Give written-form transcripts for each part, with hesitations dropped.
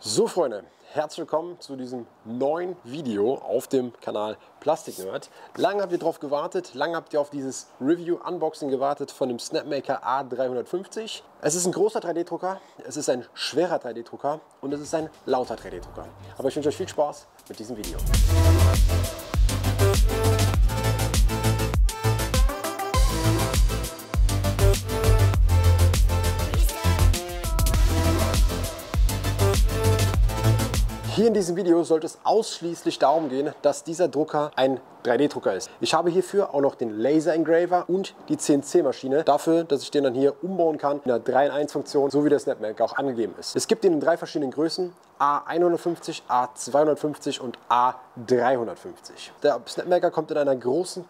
So Freunde, herzlich willkommen zu diesem neuen Video auf dem Kanal Plastik Nerd. Lange habt ihr drauf gewartet, lange habt ihr auf dieses Review-Unboxing gewartet von dem Snapmaker A350. Es ist ein großer 3D-Drucker, es ist ein schwerer 3D-Drucker und es ist ein lauter 3D-Drucker. Aber ich wünsche euch viel Spaß mit diesem Video. Hier in diesem Video sollte es ausschließlich darum gehen, dass dieser Drucker ein 3D-Drucker ist. Ich habe hierfür auch noch den Laser-Engraver und die CNC-Maschine dafür, dass ich den dann hier umbauen kann in der 3-in-1-Funktion, so wie der Snapmaker auch angegeben ist. Es gibt ihn in drei verschiedenen Größen, A150, A250 und A350. Der Snapmaker kommt in einem großen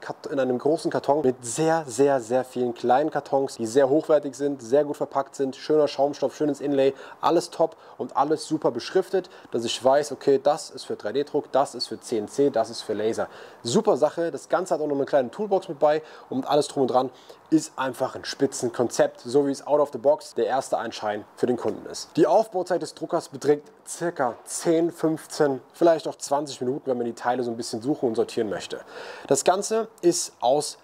Karton mit sehr vielen kleinen Kartons, die sehr hochwertig sind, sehr gut verpackt sind, schöner Schaumstoff, schönes Inlay, alles top und alles super beschriftet, dass ich weiß, okay, das ist für 3D-Druck, das ist für CNC, das ist für Laser. Super Sache, das Ganze hat auch noch eine kleine Toolbox mit bei und alles drum und dran ist einfach ein Spitzenkonzept, so wie es out of the box der erste Einschein für den Kunden ist. Die Aufbauzeit des Druckers beträgt circa 10, 15, vielleicht auch 20 Minuten, wenn man die Teile so ein bisschen suchen und sortieren möchte. Das Ganze ist aus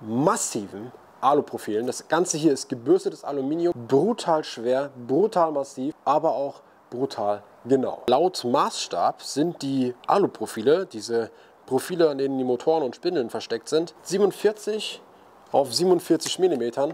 massiven Aluprofilen. Das Ganze hier ist gebürstetes Aluminium, brutal schwer, brutal massiv, aber auch brutal genau. Laut Maßstab sind die Aluprofile, diese Profile, an denen die Motoren und Spindeln versteckt sind, 47 auf 47 mm.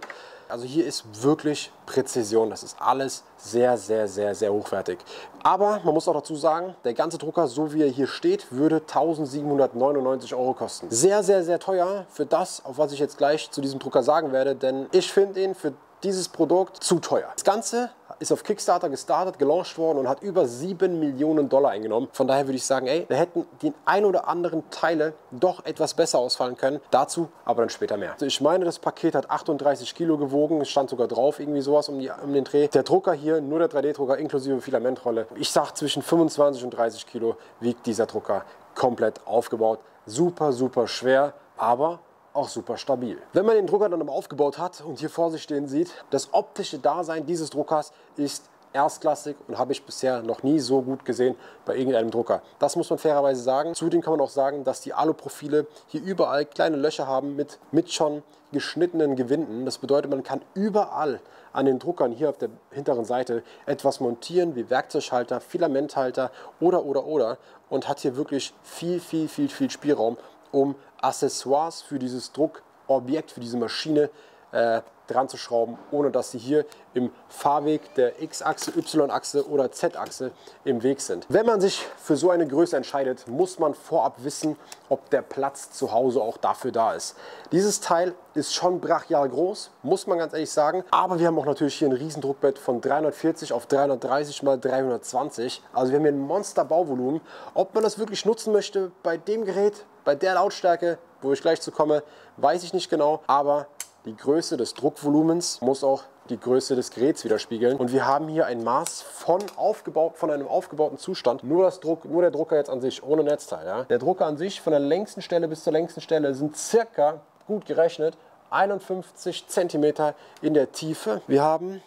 Also hier ist wirklich Präzision. Das ist alles sehr hochwertig. Aber man muss auch dazu sagen, der ganze Drucker, so wie er hier steht, würde 1799 € kosten. Sehr teuer für das, auf was ich jetzt gleich zu diesem Drucker sagen werde, denn ich finde ihn für dieses Produkt zu teuer. Das Ganze ist auf Kickstarter gestartet, gelauncht worden und hat über 7 Millionen Dollar eingenommen. Von daher würde ich sagen, ey, da hätten die ein oder anderen Teile doch etwas besser ausfallen können. Dazu aber dann später mehr. Also ich meine, das Paket hat 38 Kilo gewogen. Es stand sogar drauf, irgendwie sowas um den Dreh. Der Drucker hier, nur der 3D-Drucker inklusive Filamentrolle. Ich sag, zwischen 25 und 30 Kilo wiegt dieser Drucker komplett aufgebaut. Super schwer, aber auch super stabil. Wenn man den Drucker dann aber aufgebaut hat und hier vor sich stehen sieht, das optische Dasein dieses Druckers ist erstklassig und habe ich bisher noch nie so gut gesehen bei irgendeinem Drucker. Das muss man fairerweise sagen. Zudem kann man auch sagen, dass die Aluprofile hier überall kleine Löcher haben mit schon geschnittenen Gewinden. Das bedeutet, man kann überall an den Druckern hier auf der hinteren Seite etwas montieren, wie Werkzeughalter, Filamenthalter oder und hat hier wirklich viel Spielraum, um Accessoires für dieses Druckobjekt, für diese Maschine dran zu schrauben, ohne dass sie hier im Fahrweg der X-Achse, Y-Achse oder Z-Achse im Weg sind. Wenn man sich für so eine Größe entscheidet, muss man vorab wissen, ob der Platz zu Hause auch dafür da ist. Dieses Teil ist schon brachial groß, muss man ganz ehrlich sagen, aber wir haben auch natürlich hier ein Riesendruckbett von 340 auf 330 mal 320, also wir haben hier ein Monsterbauvolumen. Ob man das wirklich nutzen möchte bei dem Gerät, bei der Lautstärke, wo ich gleich zu komme, weiß ich nicht genau, aber die Größe des Druckvolumens muss auch die Größe des Geräts widerspiegeln. Und wir haben hier ein Maß von einem aufgebauten Zustand. Nur der Drucker jetzt an sich, ohne Netzteil. Ja? Der Drucker an sich von der längsten Stelle bis zur längsten Stelle sind circa, gut gerechnet, 51 cm in der Tiefe. Wir haben,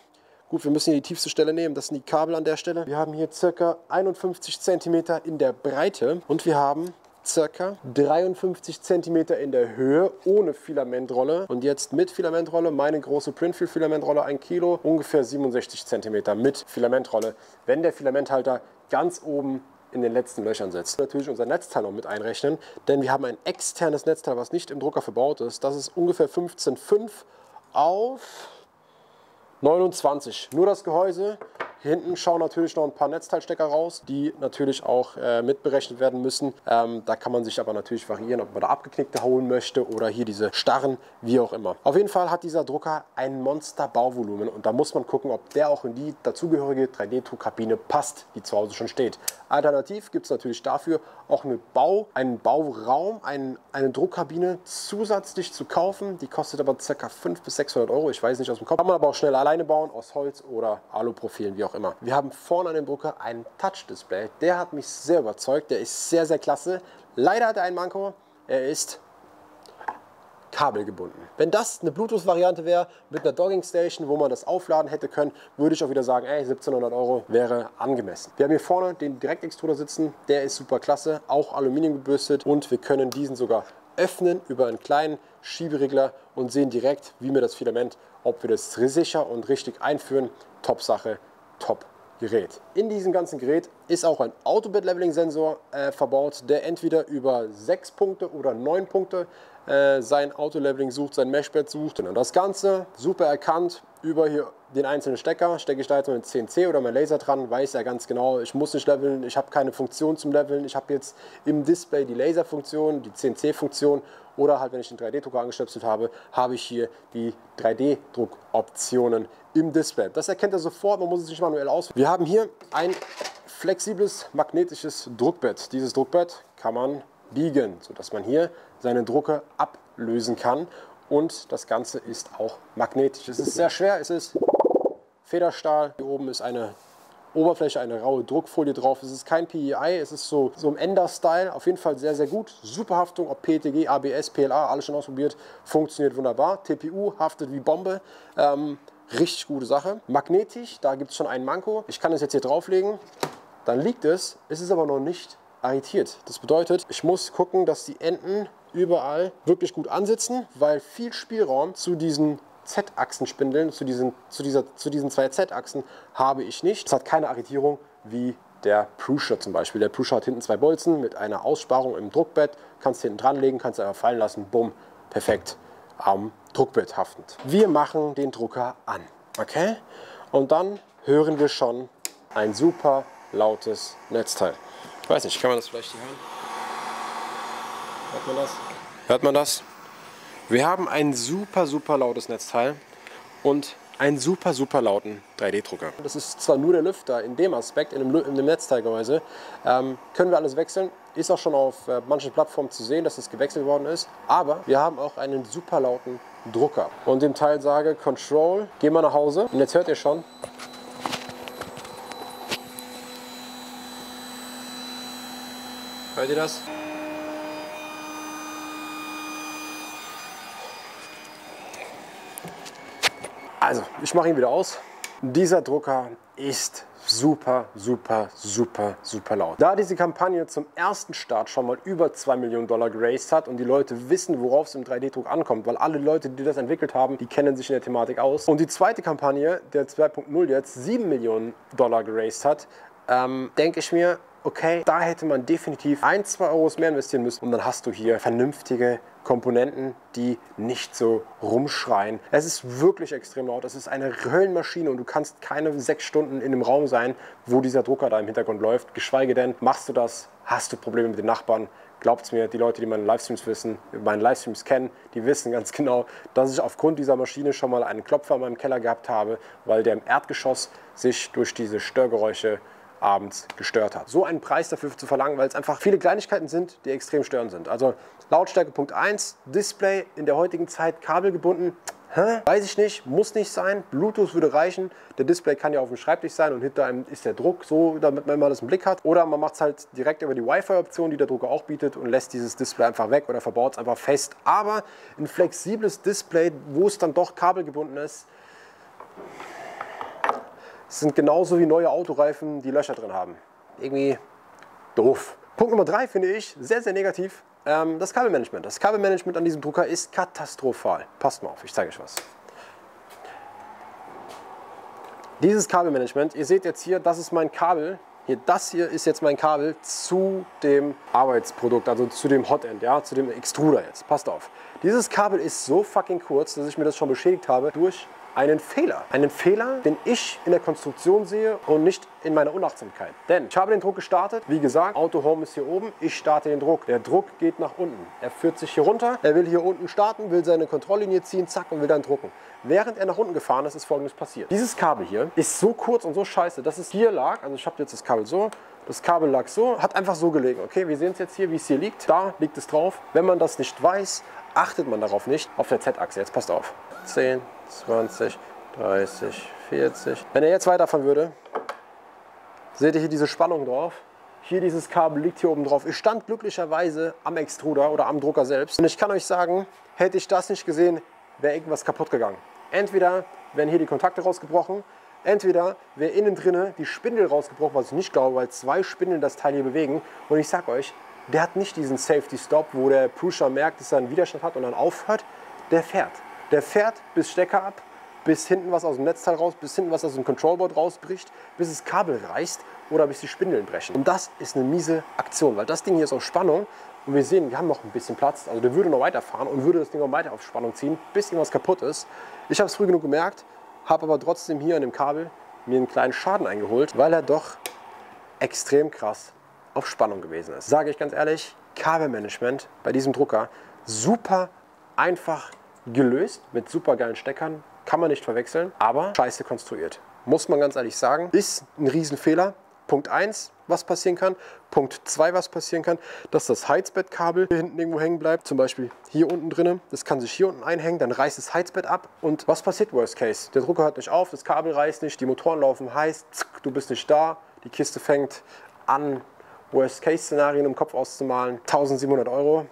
gut, wir müssen hier die tiefste Stelle nehmen, das sind die Kabel an der Stelle. Wir haben hier circa 51 cm in der Breite und wir haben circa 53 cm in der Höhe ohne Filamentrolle und jetzt mit Filamentrolle, meine große Printfil Filamentrolle, 1 Kilo, ungefähr 67 cm mit Filamentrolle, wenn der Filamenthalter ganz oben in den letzten Löchern sitzt. Natürlich unser Netzteil noch mit einrechnen, denn wir haben ein externes Netzteil, was nicht im Drucker verbaut ist. Das ist ungefähr 15,5 auf 29. Nur das Gehäuse. Hinten schauen natürlich noch ein paar Netzteilstecker raus, die natürlich auch mitberechnet werden müssen. Da kann man sich aber natürlich variieren, ob man da abgeknickte holen möchte oder hier diese starren, wie auch immer. Auf jeden Fall hat dieser Drucker ein Monster-Bauvolumen und da muss man gucken, ob der auch in die dazugehörige 3D-Druckkabine passt, die zu Hause schon steht. Alternativ gibt es natürlich dafür auch einen Bauraum, eine Druckkabine zusätzlich zu kaufen. Die kostet aber ca. 500 bis 600 €, ich weiß nicht aus dem Kopf. Kann man aber auch schnell alleine bauen, aus Holz oder Aluprofilen, wie auch immer. Wir haben vorne an dem Drucker ein Touch-Display. Der hat mich sehr überzeugt, der ist sehr klasse. Leider hat er ein Manko, er ist kabelgebunden. Wenn das eine Bluetooth-Variante wäre, mit einer Dockingstation, wo man das aufladen hätte können, würde ich auch wieder sagen, ey, 1700 € wäre angemessen. Wir haben hier vorne den Direktextruder sitzen, der ist super klasse, auch Aluminium gebürstet und wir können diesen sogar öffnen über einen kleinen Schieberegler und sehen direkt, wie mir das Filament, ob wir das sicher und richtig einführen. Top Sache, top Gerät. In diesem ganzen Gerät ist auch ein Autobit-Leveling-Sensor verbaut, der entweder über 6 Punkte oder 9 Punkte sein Auto-Leveling sucht, sein Meshpad sucht. Und das Ganze super erkannt über hier den einzelnen Stecker. Stecke ich da jetzt meinen CNC oder mein Laser dran, weiß ja ganz genau, ich muss nicht leveln, ich habe keine Funktion zum Leveln. Ich habe jetzt im Display die Laser-Funktion, die CNC-Funktion oder halt, wenn ich den 3D-Drucker angestöpselt habe, habe ich hier die 3D-Druck-Optionen im Display. Das erkennt er sofort, man muss es nicht manuell ausführen. Wir haben hier ein flexibles magnetisches Druckbett. Dieses Druckbett kann man biegen, sodass man hier seine Drucke ablösen kann und das Ganze ist auch magnetisch. Es ist sehr schwer, es ist Federstahl. Hier oben ist eine Oberfläche, eine raue Druckfolie drauf. Es ist kein PEI, es ist so im Ender-Style. Auf jeden Fall sehr, sehr gut. Super Haftung, ob PETG, ABS, PLA, alles schon ausprobiert. Funktioniert wunderbar. TPU haftet wie Bombe. Richtig gute Sache. Magnetisch, da gibt es schon einen Manko. Ich kann es jetzt hier drauflegen, dann liegt es. Es ist aber noch nicht arretiert. Das bedeutet, ich muss gucken, dass die Enden überall wirklich gut ansitzen, weil viel Spielraum zu diesen Z-Achsenspindeln, zu diesen zwei Z-Achsen habe ich nicht. Es hat keine Arretierung wie der Prusa zum Beispiel. Der Prusa hat hinten zwei Bolzen mit einer Aussparung im Druckbett. Kannst hinten dranlegen, kannst einfach fallen lassen. Bumm, perfekt am Druckbett haftend. Wir machen den Drucker an, okay? Und dann hören wir schon ein super lautes Netzteil. Ich weiß nicht, kann man das vielleicht hier hören? Hört man das? Hört man das? Wir haben ein super, super lautes Netzteil und einen super, super lauten 3D-Drucker. Das ist zwar nur der Lüfter in dem Aspekt, in dem Netzteilgehäuse. Können wir alles wechseln. Ist auch schon auf manchen Plattformen zu sehen, dass das gewechselt worden ist. Aber wir haben auch einen super lauten Drucker. Und dem Teil sage Control, geh mal nach Hause. Und jetzt hört ihr schon. Hört ihr das? Also, ich mache ihn wieder aus. Dieser Drucker ist super, super, super, super laut. Da diese Kampagne zum ersten Start schon mal über 2 Millionen Dollar geraced hat und die Leute wissen, worauf es im 3D-Druck ankommt, weil alle Leute, die das entwickelt haben, die kennen sich in der Thematik aus. Und die zweite Kampagne, der 2.0 jetzt 7 Millionen Dollar geraced hat, denke ich mir, okay, da hätte man definitiv 1–2 € mehr investieren müssen und dann hast du hier vernünftige Komponenten, die nicht so rumschreien. Es ist wirklich extrem laut, es ist eine Höllenmaschine und du kannst keine 6 Stunden in einem Raum sein, wo dieser Drucker da im Hintergrund läuft, geschweige denn, machst du das, hast du Probleme mit den Nachbarn. Glaubt's mir, die Leute, die meine Livestreams wissen, meine Livestreams kennen, die wissen ganz genau, dass ich aufgrund dieser Maschine schon mal einen Klopfer in meinem Keller gehabt habe, weil der im Erdgeschoss sich durch diese Störgeräusche abends gestört hat. So einen Preis dafür zu verlangen, weil es einfach viele Kleinigkeiten sind, die extrem störend sind. Also Lautstärke Punkt 1, Display in der heutigen Zeit kabelgebunden, weiß ich nicht, muss nicht sein, Bluetooth würde reichen, der Display kann ja auf dem Schreibtisch sein und hinter einem ist der Druck so, damit man immer das im Blick hat. Oder man macht es halt direkt über die Wi-Fi-Option, die der Drucker auch bietet und lässt dieses Display einfach weg oder verbaut es einfach fest. Aber ein flexibles Display, wo es dann doch kabelgebunden ist, sind genauso wie neue Autoreifen, die Löcher drin haben. Irgendwie doof. Punkt Nummer 3 finde ich sehr, sehr negativ. Das Kabelmanagement. Das Kabelmanagement an diesem Drucker ist katastrophal. Passt mal auf, ich zeige euch was. Dieses Kabelmanagement, ihr seht jetzt hier, das ist mein Kabel. Hier, das hier ist jetzt mein Kabel zu dem Arbeitsprodukt, also zu dem Hotend, ja, zu dem Extruder jetzt. Passt auf. Dieses Kabel ist so fucking kurz, dass ich mir das schon beschädigt habe durch einen Fehler. Einen Fehler, den ich in der Konstruktion sehe und nicht in meiner Unachtsamkeit. Denn ich habe den Druck gestartet. Wie gesagt, Auto Home ist hier oben. Ich starte den Druck. Der Druck geht nach unten. Er führt sich hier runter. Er will hier unten starten, will seine Kontrolllinie ziehen, zack, und will dann drucken. Während er nach unten gefahren ist, ist Folgendes passiert. Dieses Kabel hier ist so kurz und so scheiße, dass es hier lag. Also ich habe jetzt das Kabel so. Das Kabel lag so, hat einfach so gelegen. Okay, wir sehen es jetzt hier, wie es hier liegt. Da liegt es drauf. Wenn man das nicht weiß, achtet man darauf nicht. Auf der Z-Achse. Jetzt passt auf. 10, 20, 30, 40. Wenn er jetzt weiterfahren würde, seht ihr hier diese Spannung drauf. Hier dieses Kabel liegt hier oben drauf. Ich stand glücklicherweise am Extruder oder am Drucker selbst. Und ich kann euch sagen, hätte ich das nicht gesehen, wäre irgendwas kaputt gegangen. Entweder wären hier die Kontakte rausgebrochen, entweder wäre innen drinne die Spindel rausgebrochen, was ich nicht glaube, weil zwei Spindeln das Teil hier bewegen. Und ich sag euch, der hat nicht diesen Safety Stop, wo der Prusa merkt, dass er einen Widerstand hat und dann aufhört. Der fährt. Der fährt bis Stecker ab, bis hinten was aus dem Netzteil raus, bis hinten was aus dem Controlboard rausbricht, bis das Kabel reißt oder bis die Spindeln brechen. Und das ist eine miese Aktion, weil das Ding hier ist auf Spannung und wir sehen, wir haben noch ein bisschen Platz. Also der würde noch weiterfahren und würde das Ding noch weiter auf Spannung ziehen, bis irgendwas kaputt ist. Ich habe es früh genug gemerkt, habe aber trotzdem hier an dem Kabel mir einen kleinen Schaden eingeholt, weil er doch extrem krass auf Spannung gewesen ist. Sage ich ganz ehrlich, Kabelmanagement bei diesem Drucker super einfach gelöst mit super geilen Steckern. Kann man nicht verwechseln, aber scheiße konstruiert. Muss man ganz ehrlich sagen, ist ein Riesenfehler. Punkt 1, was passieren kann. Punkt 2, was passieren kann, dass das Heizbettkabel hier hinten irgendwo hängen bleibt. Zum Beispiel hier unten drin. Das kann sich hier unten einhängen, dann reißt das Heizbett ab. Und was passiert worst case? Der Drucker hört nicht auf, das Kabel reißt nicht, die Motoren laufen heiß, zack, du bist nicht da, die Kiste fängt an, Worst-Case-Szenarien im Kopf auszumalen. 1.700 €.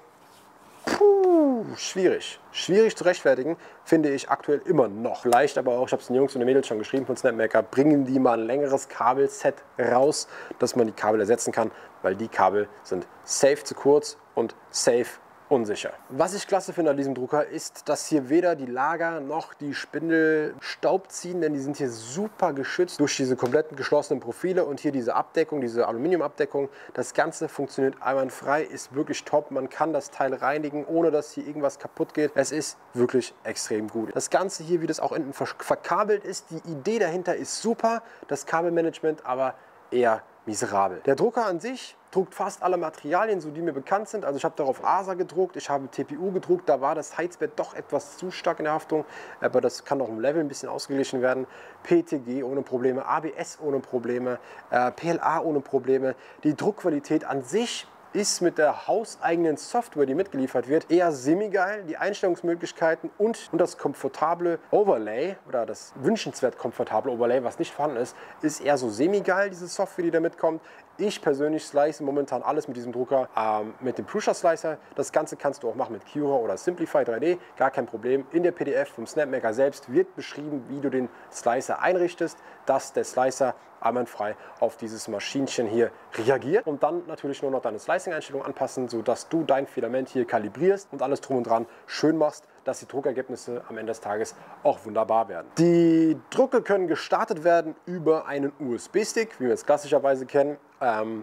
Puh, schwierig. Schwierig zu rechtfertigen, finde ich aktuell immer noch. Leicht aber auch, ich habe es den Jungs und den Mädels schon geschrieben von Snapmaker, bringen die mal ein längeres Kabelset raus, dass man die Kabel ersetzen kann, weil die Kabel sind safe zu kurz und safe unsicher. Was ich klasse finde an diesem Drucker ist, dass hier weder die Lager noch die Spindel Staub ziehen, denn die sind hier super geschützt durch diese kompletten geschlossenen Profile und hier diese Abdeckung, diese Aluminiumabdeckung. Das Ganze funktioniert einwandfrei, ist wirklich top. Man kann das Teil reinigen, ohne dass hier irgendwas kaputt geht. Es ist wirklich extrem gut. Das Ganze hier, wie das auch hinten verkabelt ist, die Idee dahinter ist super. Das Kabelmanagement aber eher miserabel. Der Drucker an sich druckt fast alle Materialien, so die mir bekannt sind. Also ich habe darauf ASA gedruckt, ich habe TPU gedruckt, da war das Heizbett doch etwas zu stark in der Haftung, aber das kann auch im Level ein bisschen ausgeglichen werden. PETG ohne Probleme, ABS ohne Probleme, PLA ohne Probleme. Die Druckqualität an sich ist mit der hauseigenen Software, die mitgeliefert wird, eher semi-geil. Die Einstellungsmöglichkeiten und das komfortable Overlay oder das wünschenswert komfortable Overlay, was nicht vorhanden ist eher so semi-geil, diese Software, die da mitkommt. Ich persönlich slice momentan alles mit diesem Drucker, mit dem Prusa Slicer. Das Ganze kannst du auch machen mit Cura oder Simplify 3D, gar kein Problem. In der PDF vom Snapmaker selbst wird beschrieben, wie du den Slicer einrichtest, dass der Slicer einwandfrei auf dieses Maschinchen hier reagiert und dann natürlich nur noch deine Slicing-Einstellung anpassen, sodass du dein Filament hier kalibrierst und alles drum und dran schön machst, dass die Druckergebnisse am Ende des Tages auch wunderbar werden. Die Drucke können gestartet werden über einen USB-Stick, wie wir es klassischerweise kennen,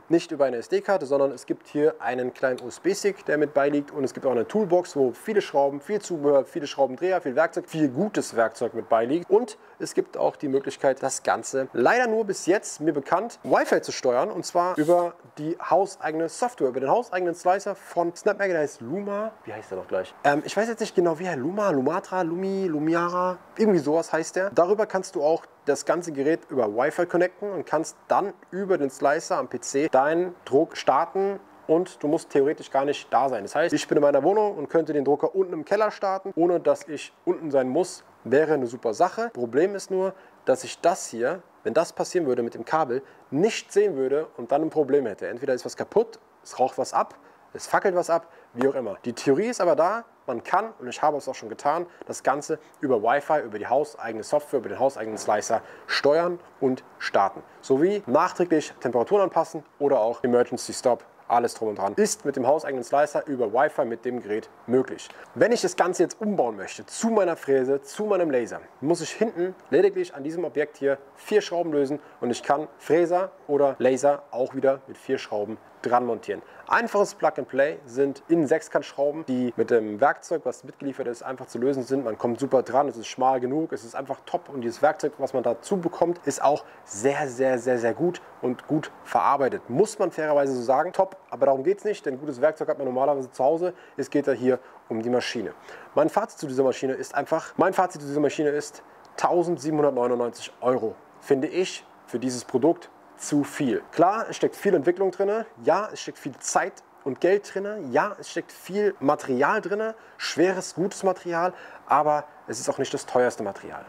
nicht über eine SD-Karte, sondern es gibt hier einen kleinen USB-Stick, der mit beiliegt und es gibt auch eine Toolbox, wo viele Schrauben, viel Zubehör, viele Schraubendreher, viel Werkzeug, viel gutes Werkzeug mit beiliegt und es gibt auch die Möglichkeit, das Ganze leider nur bis jetzt mir bekannt Wi-Fi zu steuern und zwar über die hauseigene Software, über den hauseigenen Slicer von Snapmaker, der heißt Luma, wie heißt der noch gleich? Ich weiß jetzt nicht genau, wie Luma, Lumatra, Lumi, Lumiara, irgendwie sowas heißt der. Darüber kannst du auch das ganze Gerät über Wi-Fi connecten und kannst dann über den Slicer am PC deinen Druck starten und du musst theoretisch gar nicht da sein. Das heißt, ich bin in meiner Wohnung und könnte den Drucker unten im Keller starten, ohne dass ich unten sein muss. Wäre eine super Sache. Problem ist nur, dass ich das hier, wenn das passieren würde mit dem Kabel, nicht sehen würde und dann ein Problem hätte. Entweder ist was kaputt, es raucht was ab, es fackelt was ab, wie auch immer. Die Theorie ist aber da, man kann, und ich habe es auch schon getan, das Ganze über Wi-Fi, über die hauseigene Software, über den hauseigenen Slicer steuern und starten. Sowie nachträglich Temperaturen anpassen oder auch Emergency Stop. Alles drum und dran ist mit dem hauseigenen Slicer über Wi-Fi mit dem Gerät möglich. Wenn ich das Ganze jetzt umbauen möchte zu meiner Fräse, zu meinem Laser, muss ich hinten lediglich an diesem Objekt hier 4 Schrauben lösen und ich kann Fräser oder Laser auch wieder mit 4 Schrauben dran montieren. Einfaches Plug-and-Play sind in 6-Kant-Schrauben, die mit dem Werkzeug, was mitgeliefert ist, einfach zu lösen sind. Man kommt super dran, es ist schmal genug, es ist einfach top und dieses Werkzeug, was man dazu bekommt, ist auch sehr, sehr, sehr, sehr gut und gut verarbeitet. Muss man fairerweise so sagen, top, aber darum geht es nicht, denn gutes Werkzeug hat man normalerweise zu Hause. Es geht ja hier um die Maschine. Mein Fazit zu dieser Maschine ist 1.799 €, finde ich, für dieses Produkt. Zu viel. Klar, es steckt viel Entwicklung drin, ja, es steckt viel Zeit und Geld drin, ja, es steckt viel Material drin, schweres, gutes Material, aber es ist auch nicht das teuerste Material.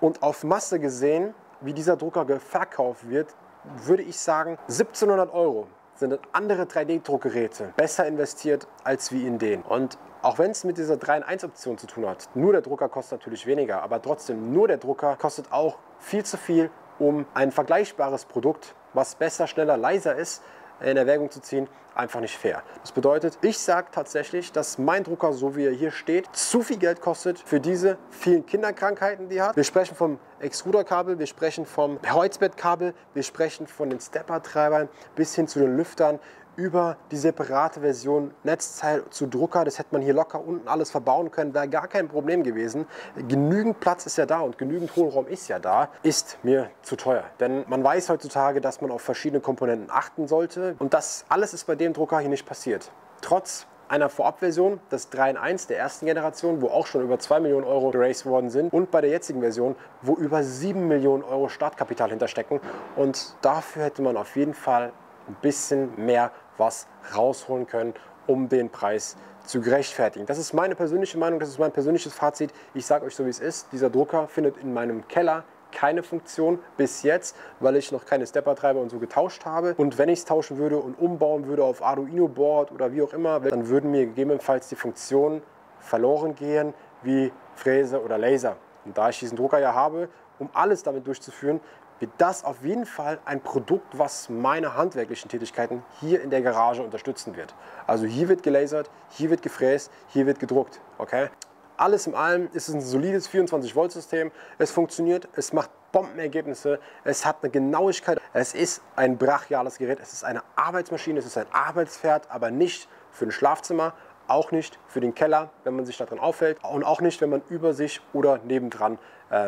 Und auf Masse gesehen, wie dieser Drucker verkauft wird, würde ich sagen 1.700 €. sind andere 3D-Druckgeräte besser investiert als wie in den. Und auch wenn es mit dieser 3-in-1-Option zu tun hat, nur der Drucker kostet natürlich weniger, aber trotzdem nur der Drucker kostet auch viel zu viel, um ein vergleichbares Produkt, was besser, schneller, leiser ist, in Erwägung zu ziehen, einfach nicht fair. Das bedeutet, ich sage tatsächlich, dass mein Drucker, so wie er hier steht, zu viel Geld kostet für diese vielen Kinderkrankheiten, die er hat. Wir sprechen vom Extruderkabel, wir sprechen vom Holzbettkabel, wir sprechen von den Steppertreibern bis hin zu den Lüftern, über die separate Version Netzteil zu Drucker. Das hätte man hier locker unten alles verbauen können, wäre gar kein Problem gewesen. Genügend Platz ist ja da und genügend Hohlraum ist ja da. Ist mir zu teuer, denn man weiß heutzutage, dass man auf verschiedene Komponenten achten sollte und das alles ist bei dem Drucker hier nicht passiert. Trotz einer Vorabversion des 3-in-1 der ersten Generation, wo auch schon über 2 Millionen Euro geraced worden sind und bei der jetzigen Version, wo über 7 Millionen Euro Startkapital hinterstecken, und dafür hätte man auf jeden Fall ein bisschen mehr was rausholen können, um den Preis zu gerechtfertigen. Das ist meine persönliche Meinung, das ist mein persönliches Fazit. Ich sage euch so, wie es ist. Dieser Drucker findet in meinem Keller keine Funktion bis jetzt, weil ich noch keine Steppertreiber und so getauscht habe. Und wenn ich es tauschen würde und umbauen würde auf Arduino-Board oder wie auch immer, dann würden mir gegebenenfalls die Funktionen verloren gehen, wie Fräse oder Laser. Und da ich diesen Drucker ja habe, um alles damit durchzuführen, wird das auf jeden Fall ein Produkt, was meine handwerklichen Tätigkeiten hier in der Garage unterstützen wird. Also hier wird gelasert, hier wird gefräst, hier wird gedruckt. Okay? Alles in allem ist es ein solides 24-Volt-System. Es funktioniert, es macht Bombenergebnisse, es hat eine Genauigkeit. Es ist ein brachiales Gerät, es ist eine Arbeitsmaschine, es ist ein Arbeitspferd, aber nicht für ein Schlafzimmer, auch nicht für den Keller, wenn man sich daran aufhält, und auch nicht, wenn man über sich oder nebendran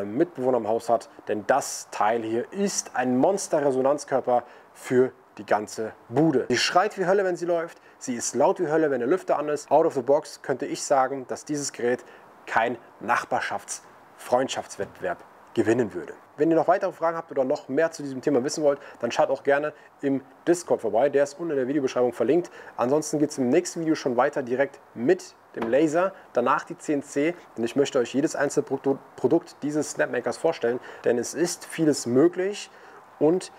Mitbewohner im Haus hat, denn das Teil hier ist ein Monster-Resonanzkörper für die ganze Bude. Sie schreit wie Hölle, wenn sie läuft, sie ist laut wie Hölle, wenn der Lüfter an ist. Out of the box könnte ich sagen, dass dieses Gerät kein Nachbarschafts-Freundschaftswettbewerb gewinnen würde. Wenn ihr noch weitere Fragen habt oder noch mehr zu diesem Thema wissen wollt, dann schaut auch gerne im Discord vorbei. Der ist unten in der Videobeschreibung verlinkt. Ansonsten geht es im nächsten Video schon weiter direkt mit dem Laser, danach die CNC, denn ich möchte euch jedes einzelne Produkt dieses Snapmakers vorstellen, denn es ist vieles möglich und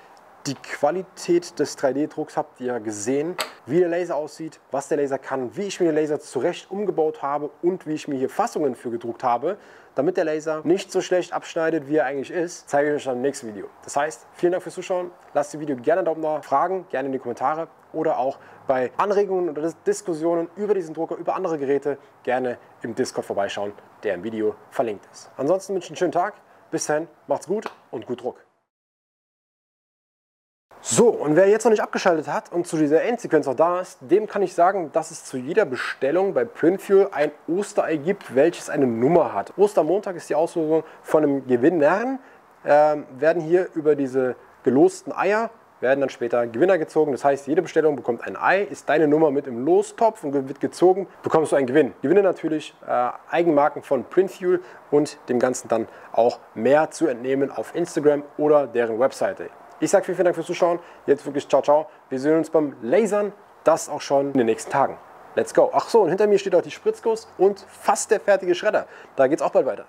die Qualität des 3D-Drucks habt ihr gesehen, wie der Laser aussieht, was der Laser kann, wie ich mir den Laser zurecht umgebaut habe und wie ich mir hier Fassungen für gedruckt habe, damit der Laser nicht so schlecht abschneidet, wie er eigentlich ist, zeige ich euch dann im nächsten Video. Das heißt, vielen Dank fürs Zuschauen, lasst dem Video gerne einen Daumen nach, Fragen gerne in die Kommentare oder auch bei Anregungen oder Diskussionen über diesen Drucker, über andere Geräte, gerne im Discord vorbeischauen, der im Video verlinkt ist. Ansonsten wünsche ich einen schönen Tag, bis dahin, macht's gut und gut Druck. So, und wer jetzt noch nicht abgeschaltet hat und zu dieser Endsequenz noch da ist, dem kann ich sagen, dass es zu jeder Bestellung bei Printfuel ein Osterei gibt, welches eine Nummer hat. Ostermontag ist die Auslosung von einem Gewinner, werden hier über diese gelosten Eier, werden dann später Gewinner gezogen. Das heißt, jede Bestellung bekommt ein Ei, ist deine Nummer mit im Lostopf und wird gezogen, bekommst du einen Gewinn. Gewinne natürlich Eigenmarken von Printfuel und dem Ganzen dann auch mehr zu entnehmen auf Instagram oder deren Webseite. Ich sage vielen Dank fürs Zuschauen. Jetzt wirklich ciao, ciao. Wir sehen uns beim Lasern. Das auch schon in den nächsten Tagen. Let's go. Ach so, und hinter mir steht auch die Spritzguss und fast der fertige Schredder. Da geht's auch bald weiter.